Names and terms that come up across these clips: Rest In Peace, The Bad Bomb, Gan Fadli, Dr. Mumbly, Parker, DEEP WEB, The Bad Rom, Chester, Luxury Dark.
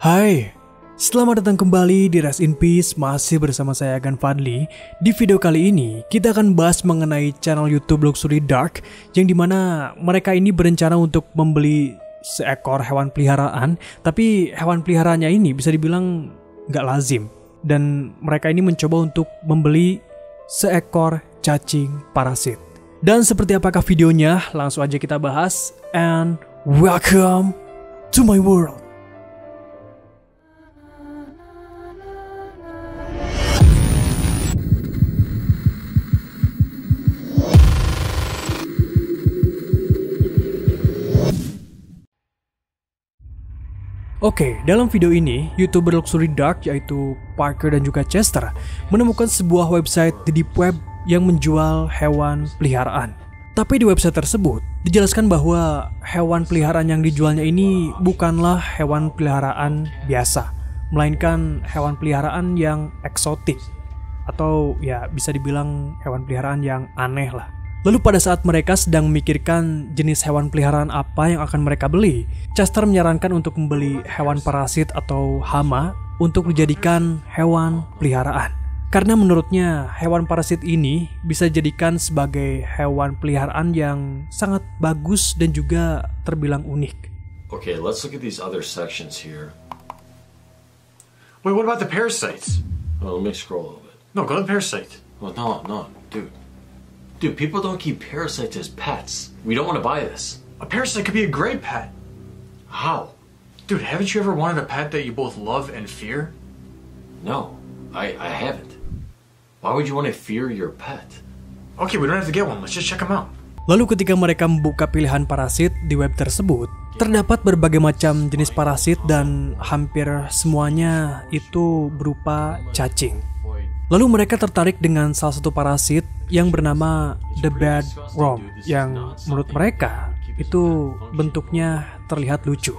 Hai, selamat datang kembali di Rest In Peace, masih bersama saya Gan Fadli. Di video kali ini, kita akan bahas mengenai channel YouTube Luxury Dark, yang dimana mereka ini berencana untuk membeli seekor hewan peliharaan, tapi hewan peliharaannya ini bisa dibilang nggak lazim. Dan mereka ini mencoba untuk membeli seekor cacing parasit. Dan seperti apakah videonya, langsung aja kita bahas. And welcome to my world. Oke, dalam video ini, YouTuber Luxury Dark yaitu Parker dan juga Chester menemukan sebuah website di deep web yang menjual hewan peliharaan. Tapi di website tersebut, dijelaskan bahwa hewan peliharaan yang dijualnya ini bukanlah hewan peliharaan biasa, melainkan hewan peliharaan yang eksotik, atau ya bisa dibilang hewan peliharaan yang aneh lah. Lalu pada saat mereka sedang memikirkan jenis hewan peliharaan apa yang akan mereka beli, Chester menyarankan untuk membeli hewan parasit atau hama untuk dijadikan hewan peliharaan. Karena menurutnya hewan parasit ini bisa dijadikan sebagai hewan peliharaan yang sangat bagus dan juga terbilang unik. Okay, let's look at these other sections here. Wait, what about the parasites? Well, let me scroll a little bit. No, go to the parasite. Well, no, dude. Dude, people don't keep parasites as pets. We don't want to buy this. A parasite could be a great pet. How? Dude, haven't you ever wanted a pet that you both love and fear? No, I haven't. Why would you want to fear your pet? Okay, we don't have to get one. Let's just check them out. Lalu ketika mereka membuka pilihan parasit di web tersebut, terdapat berbagai macam jenis parasit dan hampir semuanya itu berupa cacing. Lalu mereka tertarik dengan salah satu parasit yang bernama The Bad Rom, yang menurut mereka itu bentuknya terlihat lucu.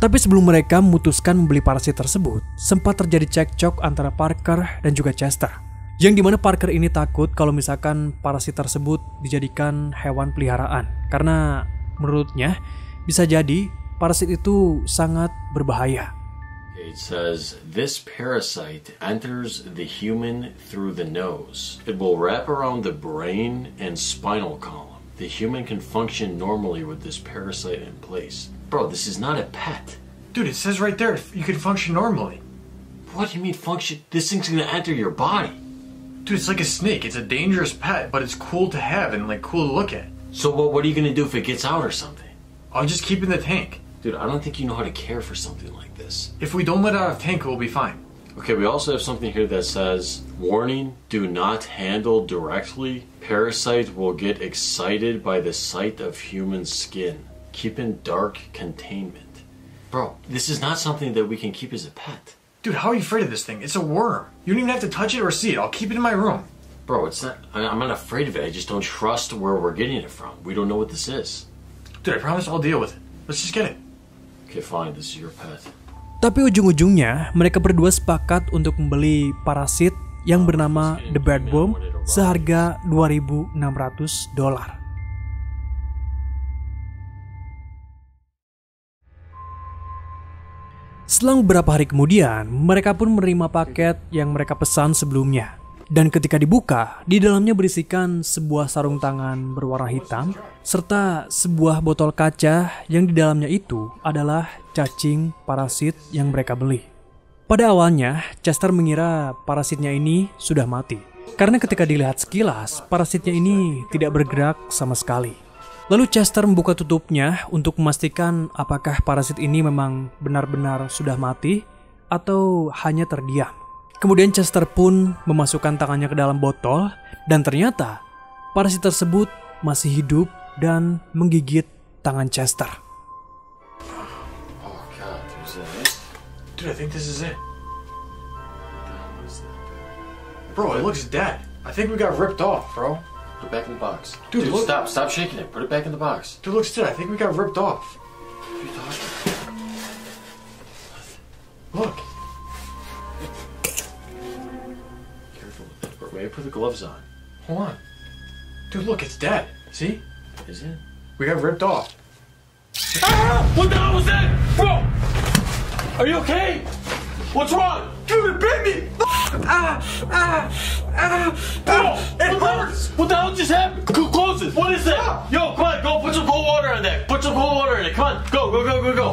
Tapi sebelum mereka memutuskan membeli parasit tersebut, sempat terjadi cekcok antara Parker dan juga Chester, yang dimana Parker ini takut kalau misalkan parasit tersebut dijadikan hewan peliharaan, karena menurutnya bisa jadi parasit itu sangat berbahaya. It says, this parasite enters the human through the nose. It will wrap around the brain and spinal column. The human can function normally with this parasite in place. Bro, this is not a pet. Dude, it says right there, you can function normally. What do you mean function? This thing's gonna enter your body. Dude, it's like a snake. It's a dangerous pet, but it's cool to have and like cool to look at. So what are you gonna do if it gets out or something? I'll just keep it in the tank. Dude, I don't think you know how to care for something like this. If we don't let it out of tank, we'll be fine. Okay, we also have something here that says, warning, do not handle directly. Parasite will get excited by the sight of human skin. Keep in dark containment. Bro, this is not something that we can keep as a pet. Dude, how are you afraid of this thing? It's a worm. You don't even have to touch it or see it. I'll keep it in my room. Bro, it's not, I'm not afraid of it. I just don't trust where we're getting it from. We don't know what this is. Dude, I promise I'll deal with it. Let's just get it. Tapi ujung-ujungnya mereka berdua sepakat untuk membeli parasit yang bernama The Bad Bomb seharga $2,600. Selang beberapa hari kemudian, mereka pun menerima paket yang mereka pesan sebelumnya. Dan ketika dibuka, di dalamnya berisikan sebuah sarung tangan berwarna hitam serta sebuah botol kaca yang di dalamnya itu adalah cacing parasit yang mereka beli. Pada awalnya, Chester mengira parasitnya ini sudah mati, karena ketika dilihat sekilas, parasitnya ini tidak bergerak sama sekali. Lalu Chester membuka tutupnya untuk memastikan apakah parasit ini memang benar-benar sudah mati atau hanya terdiam. Kemudian Chester pun memasukkan tangannya ke dalam botol dan ternyata parasit tersebut masih hidup dan menggigit tangan Chester. Oh God, is that it? Dude, I think this is it. Bro, it looks dead. I think we got ripped off, bro. Put it back in the box. Dude, look. Stop shaking it. Put it back in the box. Dude, looks dead. I think we got ripped off. What are you talking about? Look. I put the gloves on. Hold on. Dude, look, it's dead. See? Is it? We got ripped off. Ah! What the hell was that? Bro! Are you okay? What's wrong? Dude, it bit me! It hurts! What the hell just happened? Close this! What is that? Yo, come on, go put some cold water on that! Put some cold water in it, come on! Go, go, go, go, go!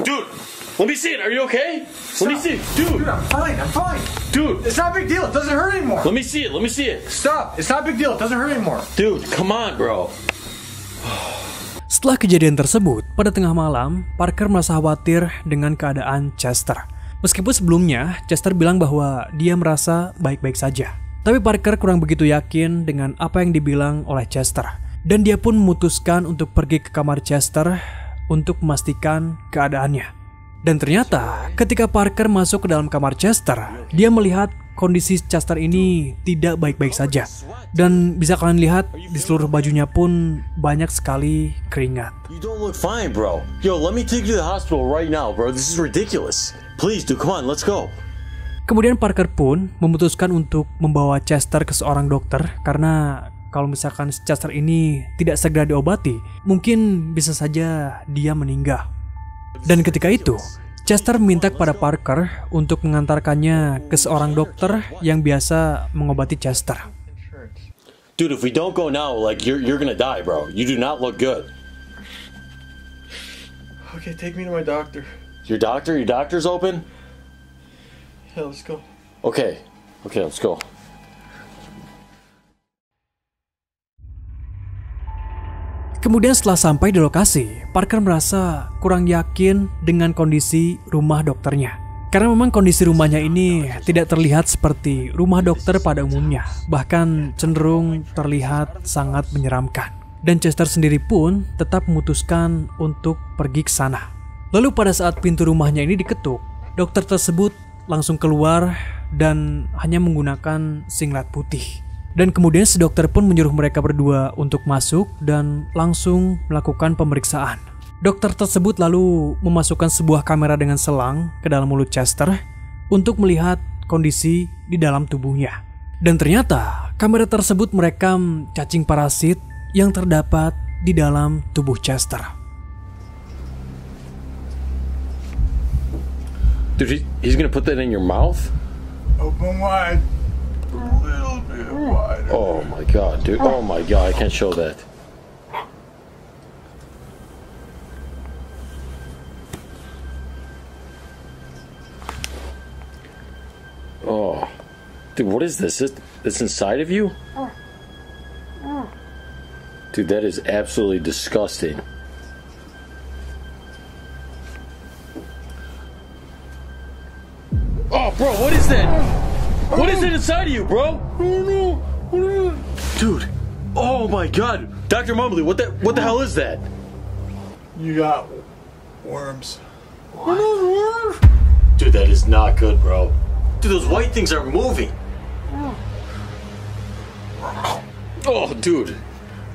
Dude, let me see it, are you okay? Stop. Let me see it, dude! Dude, I'm fine, I'm fine! Dude! It's not a big deal, it doesn't hurt anymore! Let me see it, let me see it! Stop, it's not a big deal, it doesn't hurt anymore! Dude, come on, bro! Setelah kejadian tersebut, pada tengah malam, Parker merasa khawatir dengan keadaan Chester. Meskipun sebelumnya, Chester bilang bahwa dia merasa baik-baik saja. Tapi Parker kurang begitu yakin dengan apa yang dibilang oleh Chester. Dan dia pun memutuskan untuk pergi ke kamar Chester untuk memastikan keadaannya. Dan ternyata, ketika Parker masuk ke dalam kamar Chester, dia melihat kondisi Chester ini tidak baik-baik saja. Dan bisa kalian lihat di seluruh bajunya pun banyak sekali keringat. You don't look fine, bro. Yo, let me take you to the hospital right now, bro. This is ridiculous. Please, do come on, let's go. Kemudian Parker pun memutuskan untuk membawa Chester ke seorang dokter karena kalau misalkan Chester ini tidak segera diobati, mungkin bisa saja dia meninggal. Dan ketika itu, Chester minta kepada Parker untuk mengantarkannya ke seorang dokter yang biasa mengobati Chester. Dude, if we don't go now, like you're gonna die, bro. You do not look good. Okay, take me to my doctor. Your doctor? Your doctor's open? Yeah, let's go. Okay, okay, let's go. Kemudian setelah sampai di lokasi, Parker merasa kurang yakin dengan kondisi rumah dokternya. Karena memang kondisi rumahnya ini tidak terlihat seperti rumah dokter pada umumnya. Bahkan cenderung terlihat sangat menyeramkan. Dan Chester sendiri pun tetap memutuskan untuk pergi ke sana. Lalu pada saat pintu rumahnya ini diketuk, dokter tersebut langsung keluar dan hanya menggunakan singlet putih. Dan kemudian si dokter pun menyuruh mereka berdua untuk masuk dan langsung melakukan pemeriksaan. Dokter tersebut lalu memasukkan sebuah kamera dengan selang ke dalam mulut Chester untuk melihat kondisi di dalam tubuhnya. Dan ternyata kamera tersebut merekam cacing parasit yang terdapat di dalam tubuh Chester. Dude, he's gonna put that in your mouth? Open wide. Oh my god, dude. Oh my god, I can't show that. Oh. Dude, what is this? It's inside of you? Dude, that is absolutely disgusting. Oh, bro, what is that? What is it inside of you, bro? Oh no, dude! Oh my God, Dr. Mumbly, what the hell is that? You got worms. What? Dude, that is not good, bro. Dude, those white things are moving. Oh, dude.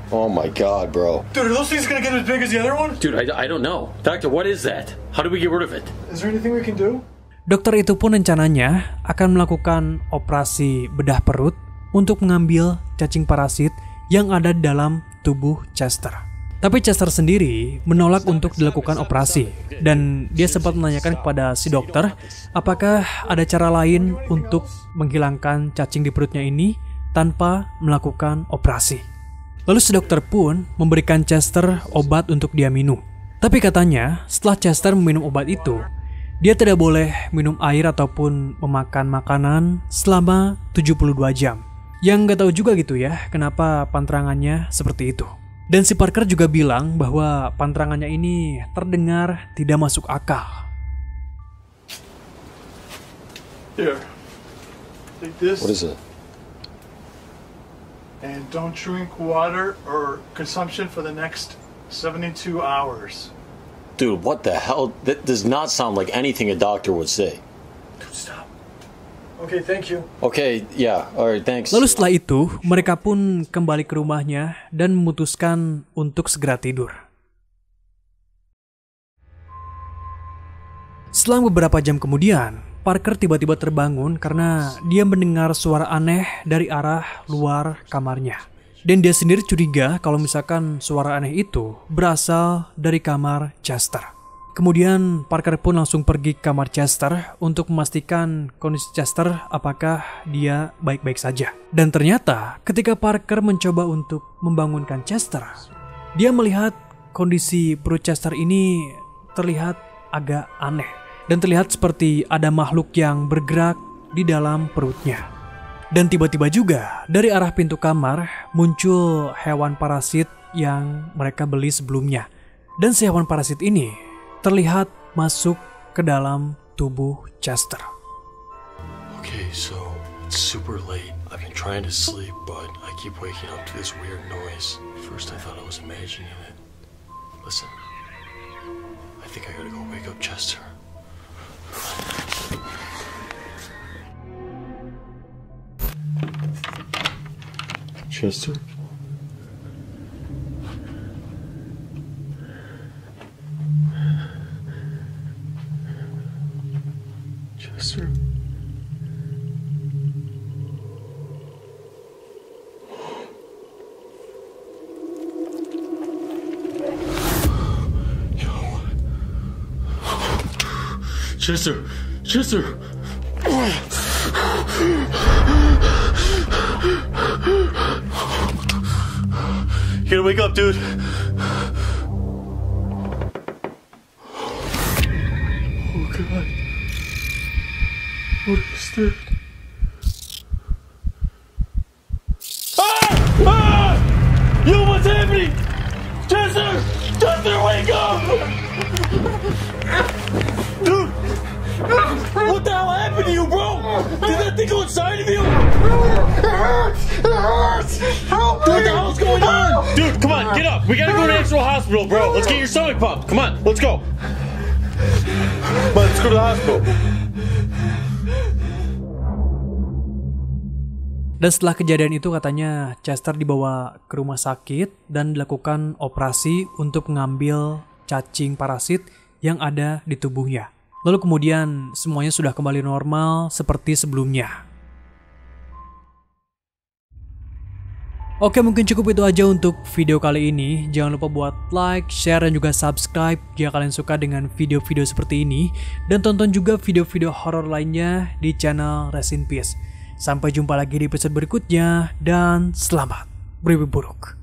Oh my God, bro. Dude, are those things gonna get as big as the other one? Dude, I don't know, Doctor. What is that? How do we get rid of it? Is there anything we can do? Dokter itu pun rencananya akan melakukan operasi bedah perut untuk mengambil cacing parasit yang ada di dalam tubuh Chester. Tapi Chester sendiri menolak untuk dilakukan operasi dan dia sempat menanyakan kepada si dokter apakah ada cara lain untuk menghilangkan cacing di perutnya ini tanpa melakukan operasi. Lalu si dokter pun memberikan Chester obat untuk dia minum. Tapi katanya setelah Chester meminum obat itu, dia tidak boleh minum air ataupun memakan makanan selama 72 jam. Yang gak tahu juga gitu ya kenapa pantangannya seperti itu. Dan si Parker juga bilang bahwa pantangannya ini terdengar tidak masuk akal. Here, take this. What is it? And don't drink water or consumption for the next 72 hours. Dude, what the hell? That does not sound like anything a doctor would say. Dude, stop. Okay, thank you. Okay, yeah. All right, thanks. Lalu setelah itu, mereka pun kembali ke rumahnya dan memutuskan untuk segera tidur. Selang beberapa jam kemudian, Parker tiba-tiba terbangun karena dia mendengar suara aneh dari arah luar kamarnya. Dan dia sendiri curiga kalau misalkan suara aneh itu berasal dari kamar Chester. Kemudian Parker pun langsung pergi ke kamar Chester untuk memastikan kondisi Chester apakah dia baik-baik saja. Dan ternyata ketika Parker mencoba untuk membangunkan Chester, dia melihat kondisi perut Chester ini terlihat agak aneh. Dan terlihat seperti ada makhluk yang bergerak di dalam perutnya. Dan tiba-tiba juga dari arah pintu kamar muncul hewan parasit yang mereka beli sebelumnya. Dan si hewan parasit ini terlihat masuk ke dalam tubuh Chester. Okay, so it's super late. I've been trying to sleep, but I keep waking up to this weird noise. First I thought I was imagining it. Listen, I think I gotta go wake up Chester. Chester? Chester? No. Chester! Chester! You gotta wake up, dude. Oh God. What is that? Ah! Ah! Yo, what's happening? Chester! Chester, wake up! Dude! What the hell happened to you, bro? Did that thing go inside of you? It hurts! Help me! What the hell's going on? Dude, come on, get up. We gotta go to the actual hospital, bro. Let's get your stomach pumped. Come on, let's go. But let's go to the hospital. Dan setelah kejadian itu katanya Chester dibawa ke rumah sakit dan dilakukan operasi untuk mengambil cacing parasit yang ada di tubuhnya. Lalu kemudian semuanya sudah kembali normal seperti sebelumnya. Oke, mungkin cukup itu aja untuk video kali ini. Jangan lupa buat like, share, dan juga subscribe jika kalian suka dengan video-video seperti ini. Dan tonton juga video-video horor lainnya di channel Rest In Peace. Sampai jumpa lagi di episode berikutnya dan selamat bermimpi buruk.